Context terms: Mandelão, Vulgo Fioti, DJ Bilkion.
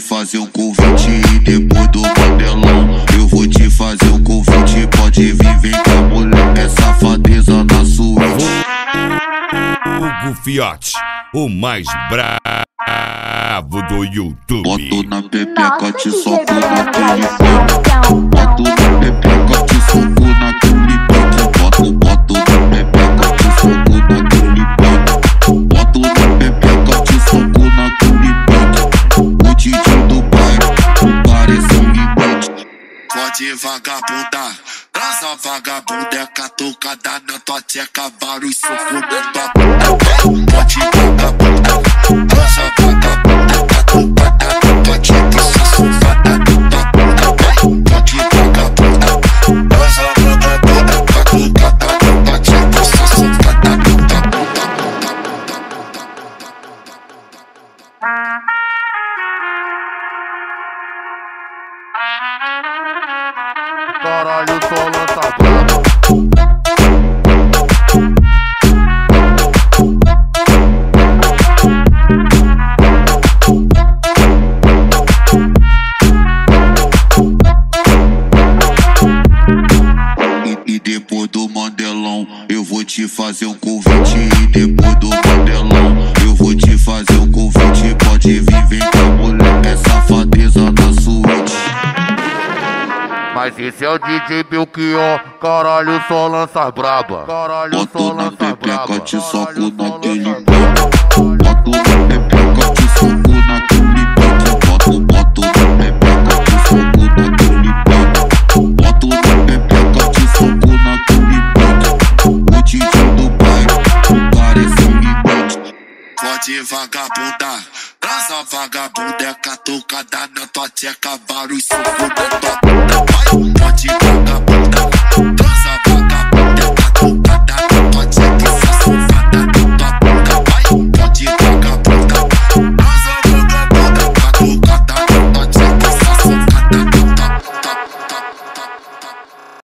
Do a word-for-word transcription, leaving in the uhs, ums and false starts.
te fazer um convite e depois do papelão. Eu vou te fazer um convite, pode vir, vem com a mulher. É safadeza na suíte. Vulgo Fioti, o mais bravo do YouTube. Boto na pepeca, te soco naquele pique. Boto na pepeca, te soco naquele pique. Boto, boto na pepeca, te soco naquele pique. Boto na pepeca, te soco naquele pique. O D J do bairro, parece um limite. Pode vagabundar, transa vagabunda é catucada na tua tcheca, barulho soco na tua bunda. Pode vagabundar, transa vagabunda, catucada na tua tcheca, safada na tua bunda. Pode vagabundar, transa vagabunda, catucada na tua tcheca, safada na tua bunda. Caralho, tô lançado. E, e depois do Mandelão, eu vou te fazer um convite. E depois do Mandelão, eu vou te fazer um convite. Pode vir, vem com a mulher, é safadeza na suíte. Mas esse é o D J Bilkion, caralho, só lança braba. Caralho, só lança braba. Boto na pepeca, te soco naquele pique. Boto na pepeca, te soco naquele pique. Boto, boto na pepeca, te soco naquele pique. Boto na pepeca, te soco naquele pique. O D J do bairro, parece um limite. Pode vagabundar, transa vagabunda é catucada na tua tcheca, barulho soco na tua bunda. Pode vagabundar.